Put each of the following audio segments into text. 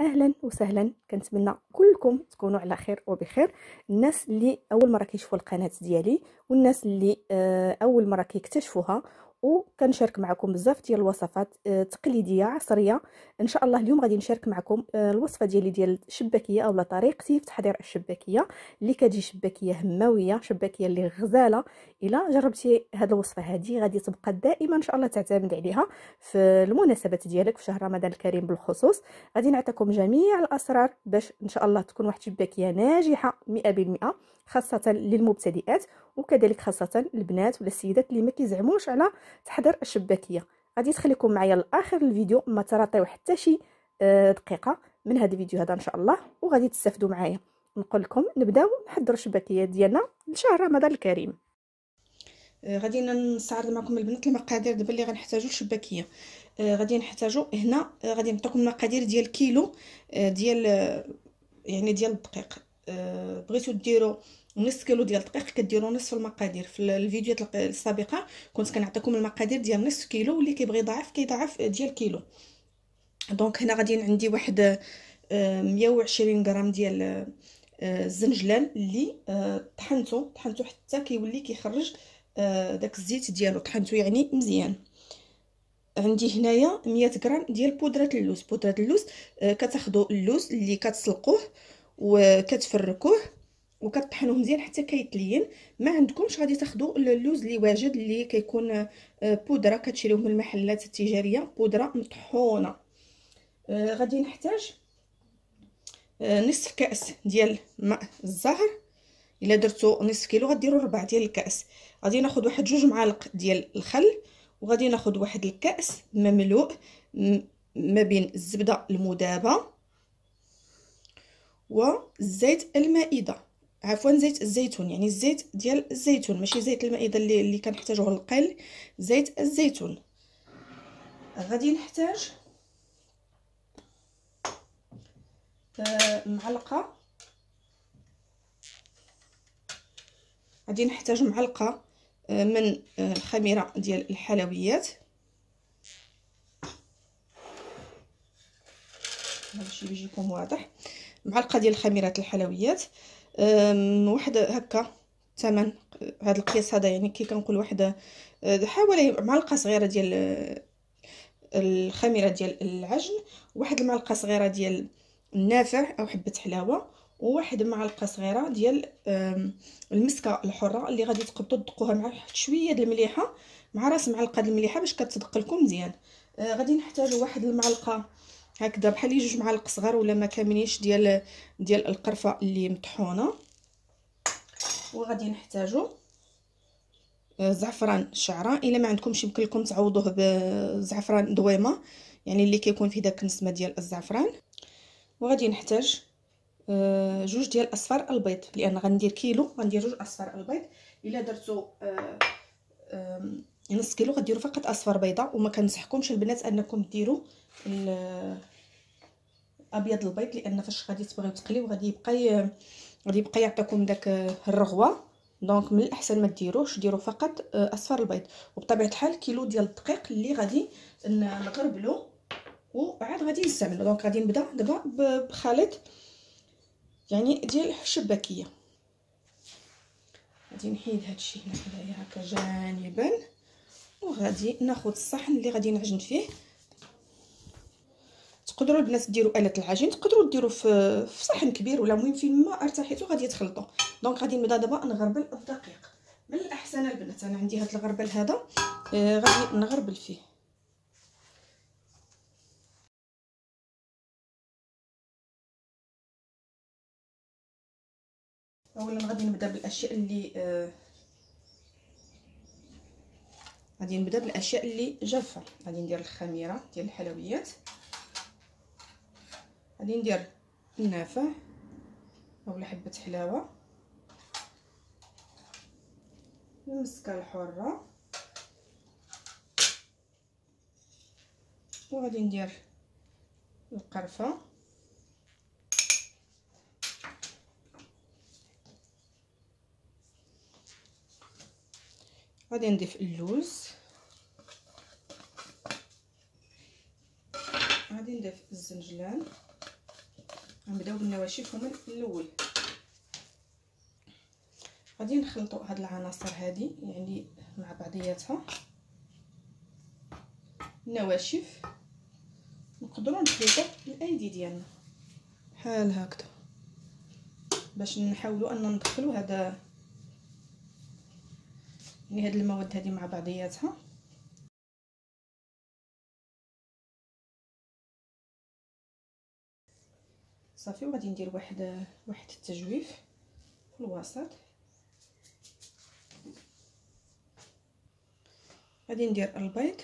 اهلا وسهلا، كنتمنى كلكم تكونوا على خير وبخير. الناس اللي اول مره كيشوفوا القناه ديالي والناس اللي اول مره كيكتشفوها، وكنشارك معكم بزاف ديال الوصفات تقليديه عصريه. ان شاء الله اليوم غادي نشارك معكم الوصفه ديالي ديال الشباكيه، اولا طريقتي في تحضير الشباكيه اللي كتجي شباكيه هماويه، شباكيه اللي غزاله. الا جربتي هاد الوصفه هادي غادي تبقى دائما ان شاء الله تعتمد عليها في المناسبات ديالك، في شهر رمضان الكريم بالخصوص. غادي نعطيكم جميع الاسرار باش ان شاء الله تكون واحد شباكيه ناجحه 100%، خاصه للمبتدئات وكذلك خاصه البنات ولا السيدات اللي ما كيزعموش على تحضير الشباكيه. غادي تخليكم معايا لاخر الفيديو، ما تراطيو حتى شي دقيقه من هذا الفيديو هذا ان شاء الله، وغادي تستافدوا معايا. نقول لكم نبداو نحضروا الشباكيه ديالنا لشهر رمضان الكريم. غادي نستعرض معكم البنات المقادير دابا اللي غنحتاجوا الشباكيه. غادي نحتاجوا هنا، غادي نعطيكم المقادير ديال كيلو ديال يعني ديال الدقيق. بغيتو ديروا نص كيلو ديال الدقيق كديروا نصف المقادير. في الفيديوهات السابقه كنت كنعطيكم المقادير ديال نصف كيلو، واللي كيبغي يضاعف كيضاعف ديال كيلو. دونك هنا غادي عندي واحد 120 غرام ديال الزنجلان اللي طحنته حتى كيولي كيخرج داك الزيت ديالو، طحنته يعني مزيان. عندي هنايا 100 غرام ديال بودره اللوز. بودره اللوز كتاخذوا اللوز اللي كتسلقوه وكتفركوه وكطحنوه مزيان حتى كيتلين. ما عندكمش غادي تاخذوا اللوز اللي واجد اللي كيكون بودره، كتشريوه من المحلات التجاريه بودره مطحونه. غادي نحتاج نصف كاس ديال ماء الزهر. الا درتو نصف كيلو غديروا 4 ديال الكاس. غادي ناخذ واحد 2 معالق ديال الخل، وغادي ناخذ واحد الكاس مملوء ما بين الزبده المذابه والزيت المائده، عفوا زيت الزيتون، يعني الزيت ديال الزيتون ماشي زيت المائده اللي كنحتاجوه للقل، زيت الزيتون. غادي نحتاج معلقه من الخميره ديال الحلويات، هادشي بيجيكم واضح، معلقه ديال خميره الحلويات. واحد هكا ثمن هذا القياس هذا، يعني كي كنقول واحد حوالي معلقه صغيره ديال الخميره ديال العجن، واحد المعلقه صغيره ديال النافع او حبه حلاوه، وواحد معلقه صغيره ديال المسكه الحره اللي غادي تقبطوا تدقوها مع شويه د المليحه، مع راس معلقه د المليحه باش كتدق لكم مزيان. غادي نحتاجوا واحد المعلقه هكذا بحال 2 معالق صغار ولا ما كاملينش ديال القرفه اللي مطحونه. وغادي نحتاجوا زعفران الشعره، الا ما عندكمش يمكن لكم تعوضوه بزعفران دويمه، يعني اللي كيكون فيه داك النسمه ديال الزعفران. وغادي نحتاج 2 ديال اصفار البيض، لان غندير كيلو غندير 2 اصفار البيض. الا درتو نص كيلو غديروا فقط اصفار بيضه. وما كنصحكمش البنات انكم ديروا ابيض البيض، لان فاش غادي تبغيو تقليو غادي يبقى يعطيكم داك الرغوه. دونك من الاحسن ما ديروش، ديروا فقط اصفار البيض. وبطبيعه الحال كيلو ديال الدقيق اللي غادي نغربلو وعاد غادي نستعملو. دونك غادي نبدا دابا بخليط يعني ديال الشباكيه. غادي نحيد هادشي هنايا هكا جانبا، وغادي ناخذ الصحن اللي غادي نعجن فيه. تقدروا البنات ديروا آلة العجين، تقدروا ديروا في صحن كبير ولا المهم فين ما ارتحيتوا غادي تخلطوا. دونك غادي نبدا دابا نغربل الدقيق. من الاحسن البنات، انا عندي هاد الغربل هذا غادي نغربل فيه. اولا غادي نبدا بالاشياء اللي جافه. غادي ندير الخميره ديال الحلويات، غادي ندير النافع اولا حبه حلاوه، المسكه الحره، وغادي ندير القرفه، غادي نضيف اللوز، غادي نضيف الزنجلان، نبداو بالنواشف هما الاول. غادي نخلطو هاد العناصر هادي يعني مع بعضياتها. النواشف نقدروا نخلطو بالايدي ديالنا بحال هكذا باش نحاولوا ان ندخلوا هذا يعني هاد المواد هادي مع بعضياتها. صافي، وغادي ندير واحد التجويف في الوسط. غادي ندير البيض،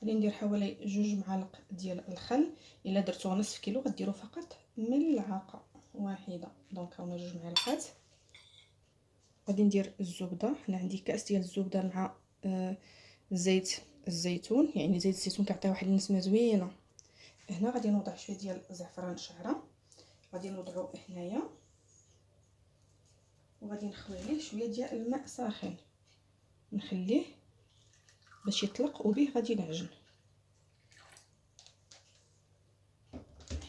غادي ندير حوالي 2 معالق ديال الخل. الا درتوه نصف كيلو غديروا فقط ملعقه واحده، دونك هاونا 2 معالقات. غادي ندير الزبده، هنا عندي كاس ديال الزبده مع زيت الزيتون، يعني زيت الزيتون كيعطي واحد النسمه زوينه. هنا غادي نوضع شويه ديال زعفران شعره، غادي نوضعو هنايا وغادي نخلي ليه شويه ديال الماء ساخن، نخليه باش يطلق وبيه غادي نعجن،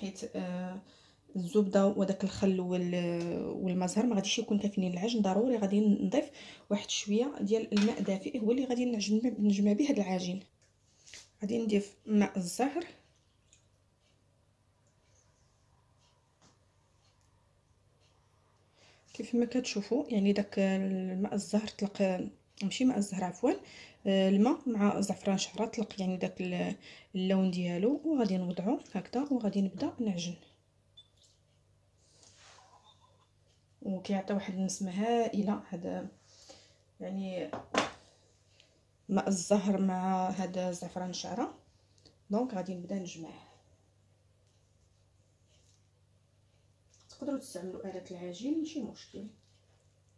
حيت الزبده وداك الخل والمزهر ما غاديش يكون كافيين للعجن. ضروري غادي نضيف واحد شويه ديال الماء دافئ، هو اللي غادي نجمع به هاد العجين. غادي نضيف ماء الزهر، كيف ما كتشوفوا يعني داك الماء الزهر طلق، ماشي ماء الزهر عفوا، الماء مع زعفران شعره طلق يعني داك اللون ديالو. وغادي نوضعو هكذا وغادي نبدا نعجن، وكيعطي واحد النسمه هائله هذا يعني ماء الزهر مع هذا زعفران الشعره. دونك غادي نبدا نجمع. تقدروا تستعملوا آلة العجين ماشي مشكل،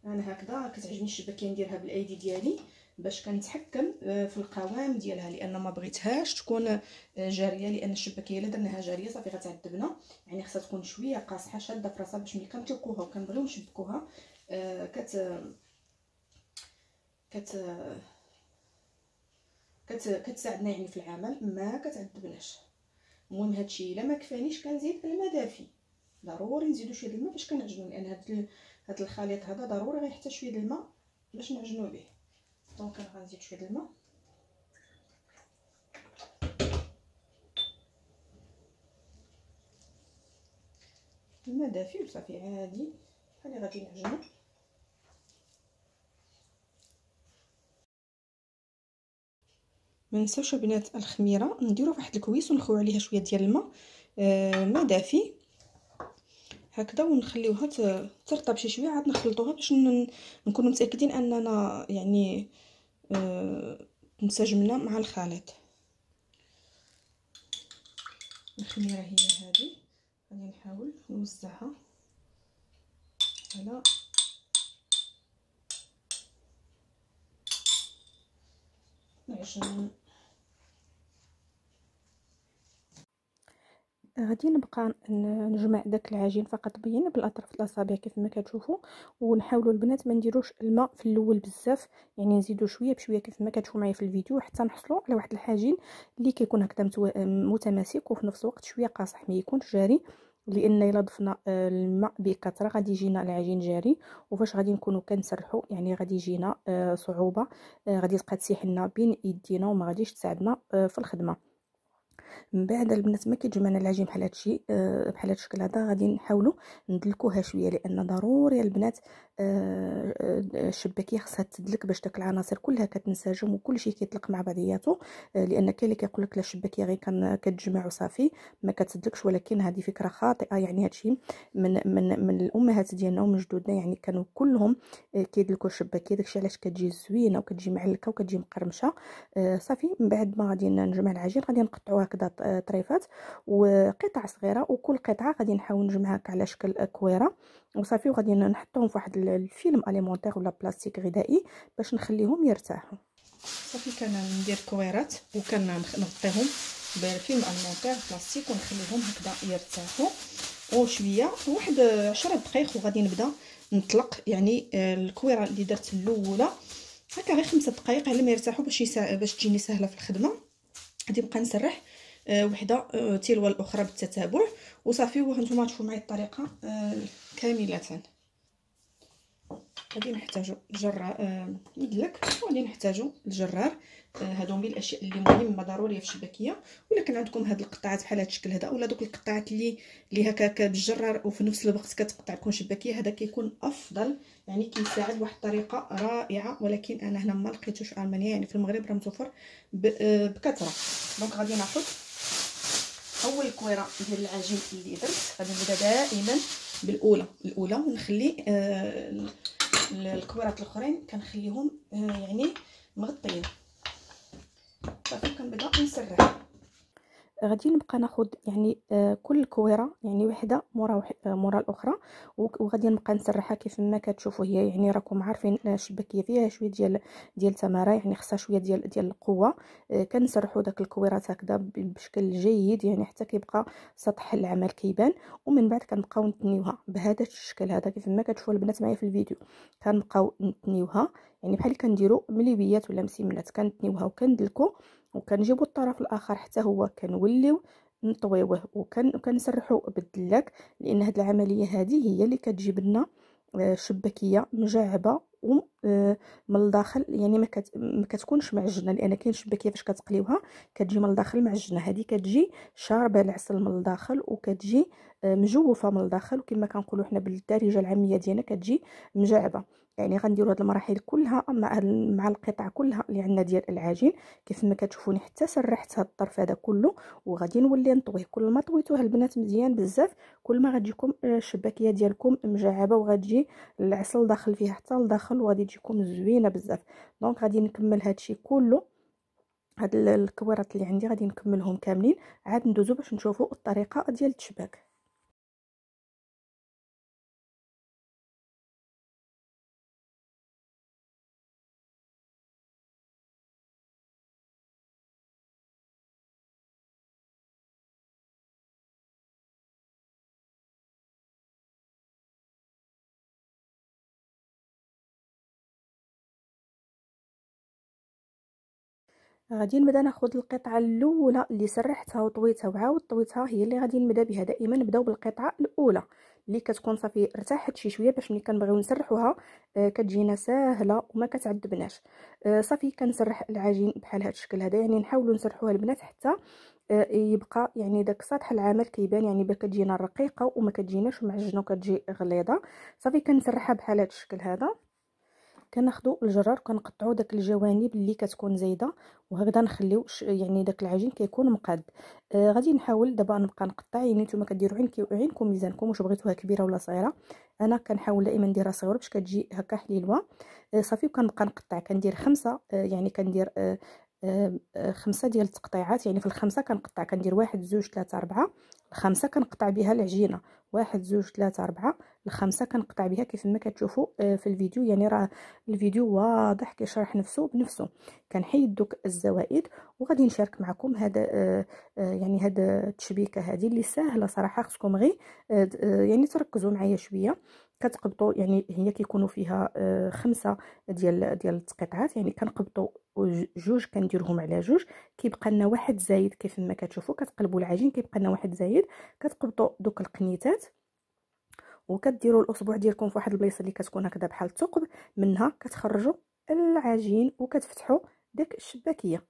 انا هكذا كتعجبني الشبكه نديرها بالايدي ديالي باش كنتحكم في القوام ديالها، لان ما بغيتهاش تكون جاريه، لان الشبكه الا درناها جاريه صافي غتعذبنا، يعني خاصها تكون شويه قاصحه شاده في راسها باش ملي كنطلقوها وكنبغيو نشبكوها كت كتساعدنا يعني في العمل، ما كتعذبناش. المهم هادشي الا ما كفانيش كنزيد الماء دافي، ضروري نزيدو شويه الماء باش كنعجنو، لان هاد الخليط هذا ضروري غيحتاج شويه الماء باش نعجنو به. دونك انا غنزيد شويه د الماء، الماء دافي وصافي عادي بحال اللي غادي نعجنو. ما نساوش بنات الخميره نديرو فواحد الكويس ونخويو عليها شويه ديال الماء ما دافي هكذا، ونخليوها ترطب شي شويه، عاد نخلطوها باش نكونوا متاكدين اننا يعني انسجمنا مع الخليط. الخميره هي هذه، غادي نحاول نوزعها على العجين. غادي نبقى نجمع داك العجين فقط بالاطراف الاصابع كيف ما كتشوفوا، ونحاولوا البنات ما نديروش الماء في الاول بزاف، يعني نزيدوا شويه بشويه كيف ما كتشوفوا معايا في الفيديو حتى نحصلوا على واحد العجين اللي كيكون هكذا متماسك وفي نفس الوقت شويه قاصح، ما يكونش جاري، لان الا ضفنا الماء بكثره غادي يجينا العجين جاري، وفاش غادي نكونوا كنسرحوا يعني غادي يجينا صعوبه، غادي تبقى تسيح لنا بين ايدينا وما غاديش تساعدنا في الخدمه. من بعد البنات ما كيتجمعنا العجين بحال هادشي بحال هاد الشكل هذا، غادي نحاولوا ندلكوها شويه، لان ضروري البنات الشبكيه خاصها تدلك باش داك العناصر كلها كتنسجم وكلشي كيطلق مع بعضياته، لان كاين اللي كيقول لك لا الشبكيه غير كتجمع وصافي ما كتدلكش، ولكن هذه فكره خاطئه. يعني هادشي من الامهات ديالنا ومن جدودنا، يعني كانوا كلهم كيدلكوا الشبكيه، داكشي علاش كتجي زوينه وكتجي معلكه وكتجي مقرمشه. صافي، من بعد ما غادي نجمع العجين غادي نقطعوها هكذا طريفات وقطع صغيره، وكل قطعه غادي نحاول نجمعها على شكل كويره وصافي، وغادي نحطهم في واحد الفيلم اليمونتير ولا بلاستيك غذائي باش نخليهم يرتاحوا. صافي، كندير كويرات وكنغطيهم بالفيلم اليمونتير بلاستيك ونخليهم هكذا يرتاحوا وشويه واحد 10 دقائق، وغادي نبدا نطلق يعني الكويره اللي درت الاولى هكا غير 5 دقائق على ما يرتاحوا باش تجيني سهله في الخدمه. غادي نبقى نسرح وحده تلو الاخرى بالتتابع وصافي. وهانتوما تشوفوا معايا الطريقه كامله. غادي نحتاجو جرار مدلك، وغادي نحتاجو الجرار. هادو من الاشياء اللي مهمه ضروريه في الشباكيه. ولا كان عندكم هاد القطعات بحال هاد الشكل هذا، ولا دوك القطعات اللي هكاك بالجرار وفي نفس الوقت كتقطع لكم شباكيه، هذا كيكون افضل، يعني كيساعد بواحد الطريقه رائعه. ولكن انا هنا ما لقيتوش في المانيا، يعني في المغرب راه متوفر بكثره. دونك غادي ناخذ اول كويره ديال العجين اللي درت. غادي نبدا دائما بالاولى ونخلي الكويرات الاخرين كنخليهم يعني مغطيين. صافي كنبدا نسرح. غادي نبقى ناخذ يعني كل كويره يعني وحده مورا الاخرى، وغادي نبقى نسرحها كيف ما كتشوفوا هي. يعني راكم عارفين الشباكيه فيها شويه ديال تماره، يعني خصها شويه ديال القوه. كنسرحوا داك الكويرات هكذا بشكل جيد، يعني حتى كيبقى سطح العمل كيبان. ومن بعد كنبقاو نتنيوها بهذا الشكل هذا كيف ما كتشوفوا البنات معايا في الفيديو. كنبقاو نتنيوها يعني بحال اللي كنديروا مليويات ولا مسيمنات، كنتنيوها وكندلكوا وكنجيبوا الطرف الاخر حتى هو كنوليو نطويوه وكنسرحوا بالدلاك. لان هاد العمليه هذه هي اللي كتجيب لنا شباكيه مجعبه ومن الداخل، يعني ما كتكونش معجنه. لان كاين شباكيه فاش كتقليوها كتجي من الداخل معجنه، هذه كتجي شاربه العسل من الداخل وكتجي مجوفه من الداخل، وكما كنقولوا حنا بالدارجه العاميه ديالنا كتجي مجعبه. يعني غنديروا هاد المراحل كلها مع القطع كلها اللي عندنا ديال العجين كيف ما كتشوفوني. حتى سرحت هاد الطرف هذا كله وغادي نولي نطويه. كل ما طويتوه البنات مزيان بزاف كل ما غتجيكم الشباكيه ديالكم مجعبه، وغتجي العسل داخل فيها حتى لداخل، وغادي تجيكم زوينه بزاف. دونك غادي نكمل هادشي كله، هاد الكويرات اللي عندي غادي نكملهم كاملين. عاد ندوزو باش نشوفوا الطريقه ديال التشباك. غادي نبدا ناخذ القطعه الاولى اللي سرحتها وطويتها وعاود طويتها، هي اللي غادي نبدا بها. دائما نبداو بالقطعه الاولى اللي كتكون صافي ارتاحت شي شويه، باش ملي كنبغيو نسرحوها كتجينا ساهله وما كتعذبناش. صافي كنسرح العجين بحال هذا الشكل هذا، يعني نحاولوا نسرحوها البنات حتى يبقى يعني داك سطح العمل كيبان، يعني باش كتجينا رقيقه وما كتجيناش معجنه وكتجي غليظه. صافي كنسرحها بحال هذا الشكل هذا. كناخذوا الجرار كنقطعوا داك الجوانب اللي كتكون زايده، وهكذا نخليو يعني داك العجين كيكون مقاد. غادي نحاول دابا نبقى نقطع، يعني نتوما كديروا عينكم ميزانكم واش بغيتوها كبيره ولا صغيره. انا كنحاول دائما نديرها صغيره باش كتجي هكا حليلوه. صافي وكنبقى نقطع، كندير 5 يعني كندير 5 ديال التقطيعات. يعني في ال5 كنقطع، كندير 1 2 3 4 ال5 كنقطع بها العجينه. 1 2 3 4 ال5 كنقطع بها كيف ما كتشوفوا في الفيديو، يعني راه الفيديو واضح كيشرح نفسه بنفسه. كنحيد دوك الزوائد وغادي نشارك معكم هذا يعني هاد التشبيكه هذه اللي سهله صراحه. خصكم غير يعني تركزوا معايا شويه. كتقبطوا يعني هي كيكونوا فيها 5 ديال التقطيعات، يعني كنقبطوا 2 كنديرهم على 2 كيبقى لنا 1 زايد كيف ما كتشوفوا. كتقلبوا العجين كيبقى لنا 1 زايد. كتقبطوا دوك القنيتات وكديروا الاصبع ديالكم في واحد البلايصه اللي كتكون هكذا بحال الثقب، منها كتخرجوا العجين وكتفتحوا داك الشباكيه.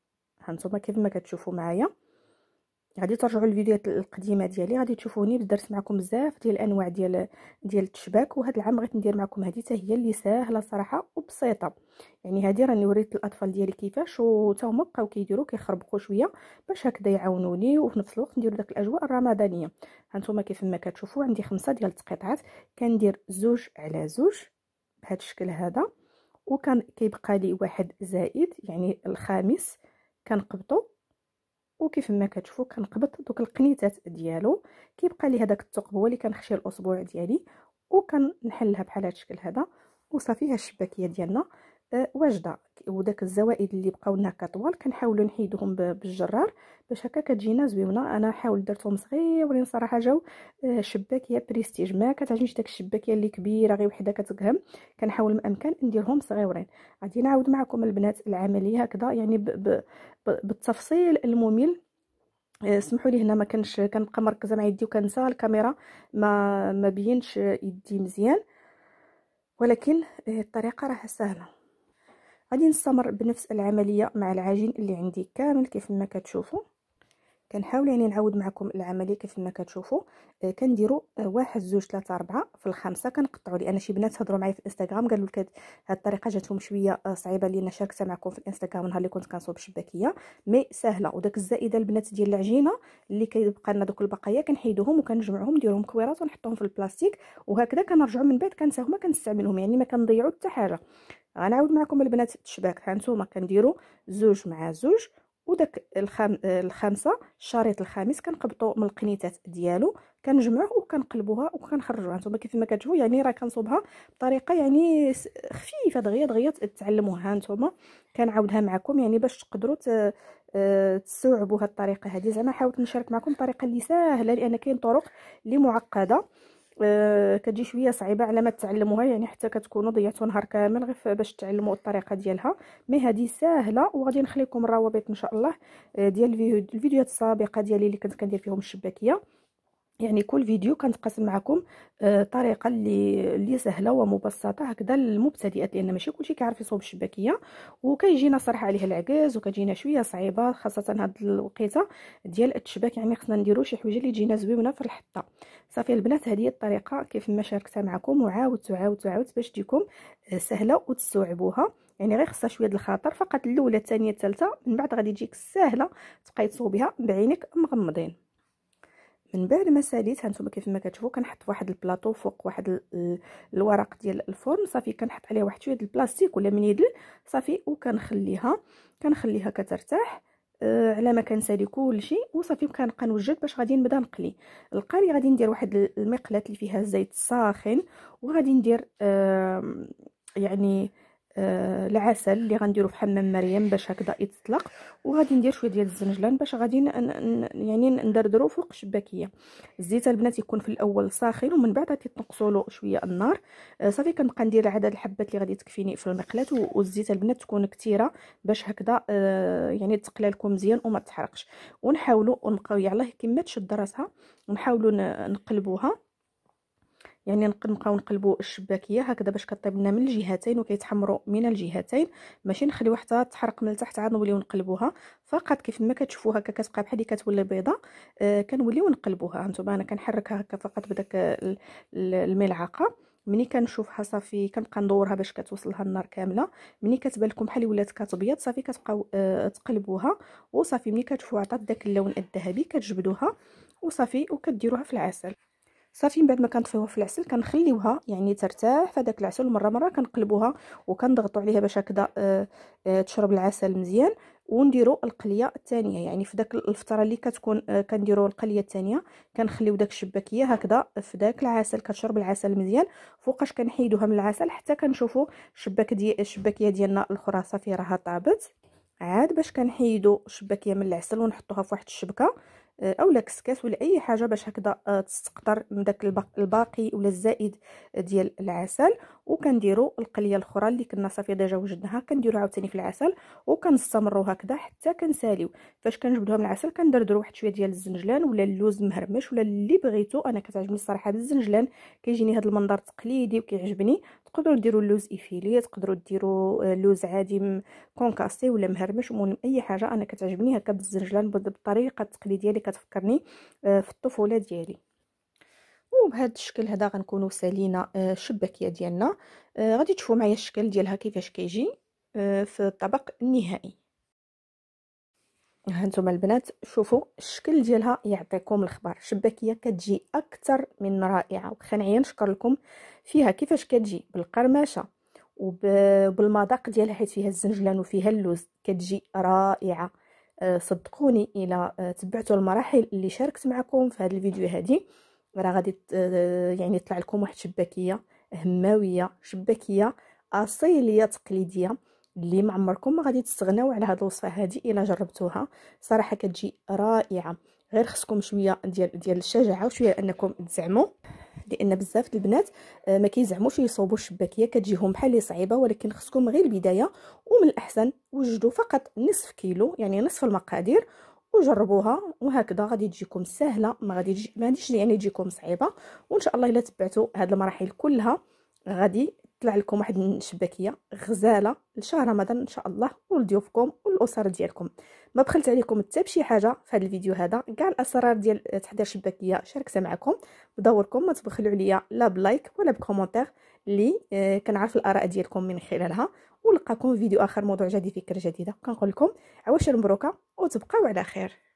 هانتوما كيف ما كتشوفوا معايا، غادي ترجعوا للفيديوهات القديمه ديالي غادي تشوفوني درت معكم بزاف ديال الانواع ديال التشباك. وهذا العام غادي ندير معكم هذه حتى هي اللي ساهله صراحه وبسيطه. يعني هذه راني وريت الاطفال ديالي كيفاش، وتا هما بقاو كيديروا كيخربقوا شويه باش هكذا يعاونوني، وفي نفس الوقت نديروا داك الاجواء الرمضانيه. هانتوما كيف ما كتشوفوا عندي 5 ديال التقطيعات، كندير 2 على 2 بهذا الشكل هذا، وكان كيبقى لي 1 زائد يعني الخامس كنقبطو. وكيف ما كتشوفوا كنقبط دوك القنيتات ديالو، كيبقى لي هذاك الثقب هو اللي كنخشي الاصبع ديالي وكنحلها بحال هذا الشكل هذا. وصافي ها الشباكيه ديالنا واجده، وداك الزوائد اللي بقاو لنا كطوال كنحاولوا نحيدوهم بالجرار باش هكا كتجينا زويونه. انا حاولت درتهم صغيورين صراحه، جاو شباكيه بريستيج، ما كتعجبنيش داك الشباكيه اللي كبيره غير وحده كتقهم، كنحاول بامكان نديرهم صغيورين. غادي نعاود معكم البنات العمليه هكذا يعني بالتفصيل الممل. سمحوا لي هنا ما كنش كنبقى مركزه مع يدي وكنسى الكاميرا ما بينش يدي مزيان، ولكن الطريقه راه سهله. غادي نستمر بنفس العمليه مع العجين اللي عندي كامل كيف ما كتشوفوا. كنحاول يعني نعاود معكم العمليه كيف ما كتشوفوا. كنديروا 1 2 3 4 في الخمسه كنقطعوا. لان شي بنات هضروا معايا في الانستغرام قالوا لك هاد الطريقه جاتهم شويه صعيبه، لان شاركتها معكم في الانستغرام نهار اللي كنت كنصوب شباكيه، مي سهله. وداك الزائده البنات ديال العجينه اللي كيبقى لنا دوك البقايا كنحيدوهم وكنجمعوهم، نديرهم كويرات ونحطوهم في البلاستيك، وهكذا كنرجعوا من بعد كنساهما كنستعملهم، يعني ما كنضيعوا حتى حاجه. غنعاود معكم البنات التشباك. ها نتوما كنديروا 2 مع 2 وداك الخامسه الشريط الخامس كنقبطوا من القنيتات ديالو، كنجمعوه وكنقلبوها وكنخرجوها. نتوما كيف ما كتشوفوا يعني راه كنصوبها بطريقه يعني خفيفه دغيا دغيا تعلموها. ها نتوما كنعاودها معكم يعني باش تقدروا تستوعبوا هذه الطريقه هذه. زعما حاولت نشارك معكم طريقه اللي سهله، لان كاين طرق اللي معقده كتجي شويه صعيبه على ما تعلموها، يعني حتى كتكونوا ضيعتوا نهار كامل غير باش تعلموا الطريقه ديالها، مي هذه ساهله. وغادي نخليكم الروابط ان شاء الله ديال الفيديوهات السابقه ديالي اللي كنت كندير فيهم الشباكيه، يعني كل فيديو كنتقاسم معكم طريقه اللي سهله ومبسطه هكذا للمبتدئات، لان ماشي كلشي كيعرف يصوب الشباكيه وكيجينا صراحه عليه العجز وكتجينا شويه صعيبه، خاصه هاد الوقيته ديال التشباك، يعني خصنا نديرو شي حوايج اللي تجينا زويونه في الحطه. صافي البنات، هذه الطريقه كيف ما شاركتها معكم، وعاودت وعاودت وعاودت باش تجيكم سهله وتستوعبوها، يعني غير خصها شويه د الخاطر فقط، الاولى الثانيه الثالثه من بعد غادي تجيك ساهله، تبقاي تصوبيها بعينك مغمضين. من بعد ما ساليت، هانتوما كيف ما كتشوفوا كنحط واحد البلاطو فوق واحد الورق ديال الفرن. صافي كنحط عليه واحد شويه البلاستيك ولا من يدل، صافي وكنخليها كترتاح على ما كنسالي كلشي. وصافي كنبقى نوجد باش غادي نبدا نقلي. القلي غادي ندير واحد المقلاه اللي فيها الزيت ساخن، وغادي ندير العسل اللي غنديرو في حمام مريم باش هكذا يتطلق، وغادي ندير شويه ديال الزنجلان باش غادي يعني ندردرو فوق الشباكيه. الزيت البنات يكون في الاول ساخن، ومن بعد كتنقصوا له شويه النار. صافي كنبقى ندير عدد الحبات اللي غادي تكفيني في المقلاه، والزيت البنات تكون كثيره باش هكذا يعني تقلى لكم مزيان وما تحرقش. ونحاولوا نبقاو علاه كما تشد راسها، ونحاولوا نقلبوها، يعني نبقاو نقلبوا الشباكيه هكذا باش كطيب لنا من الجهتين وكيتحمروا من الجهتين، ماشي نخليو حتى تحرق من التحت عاد نوليو نقلبوها فقط. كيف ما كتشوفوها هكا كتبقى بحال اللي كتولي بيضه، كنوليو نقلبوها. هانتوما انا كنحركها هكا فقط بداك الملعقه. ملي كنشوفها صافي كنبقى ندورها باش كتوصلها النار كامله. ملي كتبان لكم بحال ولات كتبيض، صافي كتبقاو تقلبوها. وصافي ملي كتشوفوا عطات داك اللون الذهبي كتجبدوها وصافي وكديروها في العسل. صافي من بعد ما كنطفيوها في العسل كنخليوها يعني ترتاح فداك العسل، مره كنقلبوها وكنضغطوا عليها باش هكذا تشرب العسل مزيان. ونديروا القليه الثانيه، يعني في داك الفتره اللي كتكون كنديروا القليه الثانيه كنخليو داك الشباكيه هكذا في داك العسل كتشرب العسل مزيان. فوقاش كنحيدوها من العسل حتى كنشوفوا الشباكيه ديالنا الاخرى صافي راها طابت. عاد باش كنحيدوا الشباكيه من العسل ونحطوها في واحد الشبكه اولا كسكاس ولا اي حاجه باش هكذا تستقطر من داك الباقي ولا الزائد ديال العسل. وكنديروا القليه الاخرى اللي كنا صافي ديجا وجدناها كنديروها عاوتاني في العسل، وكنستمروا هكذا حتى كنساليو. فاش كنجبدوها من العسل كندردروا واحد شويه ديال الزنجلان ولا اللوز مهرمش ولا اللي بغيتو. انا كتعجبني الصراحه بالزنجلان، كيجيني هذا المنظر تقليدي وكيعجبني. تقدروا ديروا اللوز ايفيلي، تقدروا ديروا لوز عادي كونكاسي ولا مهرمش، المهم اي حاجه. انا كتعجبني هكا بالزنجلان بالطريقه التقليديه اللي كتفكرني في الطفوله ديالي. وبهذا الشكل هذا غنكونوا سالينا الشباكيه ديالنا. غادي تشوفوا معايا الشكل ديالها كيفاش كيجي في الطبق النهائي. هانتوما البنات شوفوا الشكل ديالها يعطيكم الخبر. الشباكيه كتجي اكثر من رائعه، وخا نعيا نشكر لكم فيها كيفاش كتجي بالقرمشه وبالمذاق ديالها، حيت فيها الزنجلان وفيها اللوز، كتجي رائعه. صدقوني الى تبعتوا المراحل اللي شاركت معكم في هذا الفيديو هذه، راه غادي يعني يطلع لكم واحد شباكيه هماويه، شباكيه اصيليه تقليديه اللي ما عمركم ما غادي تستغناو على هاد الوصفه هادي الا جربتوها، صراحه كتجي رائعه. غير خصكم شويه ديال الشجاعه وشويه انكم تزعموا، لان بزاف د البنات ما كيزعموش يصوبوا الشباكيه، كتجيهم بحال اللي صعيبه، ولكن خصكم غير البدايه. ومن الاحسن وجدوا فقط نصف كيلو، يعني نصف المقادير، وجربوها، وهكذا غادي تجيكم سهله، ما غاديش يعني تجيكم صعيبه. وان شاء الله الا تبعتوا هاد المراحل كلها غادي طلع لكم واحد الشباكيه غزاله لشهر رمضان ان شاء الله، ولضيوفكم والاسر ديالكم. ما بخلت عليكم حتى بشي حاجه في هذا الفيديو هذا، كاع الاسرار ديال تحضير شباكيه شاركتها معكم. بدوركم ما تبخلوا عليا لا بلايك ولا بكومونتير، لي كنعرف الاراء ديالكم من خلالها. ونلقاكم في فيديو اخر، موضوع جديد، فكره جديده. كنقول لكم عواشر مبروكه وتبقاو على خير.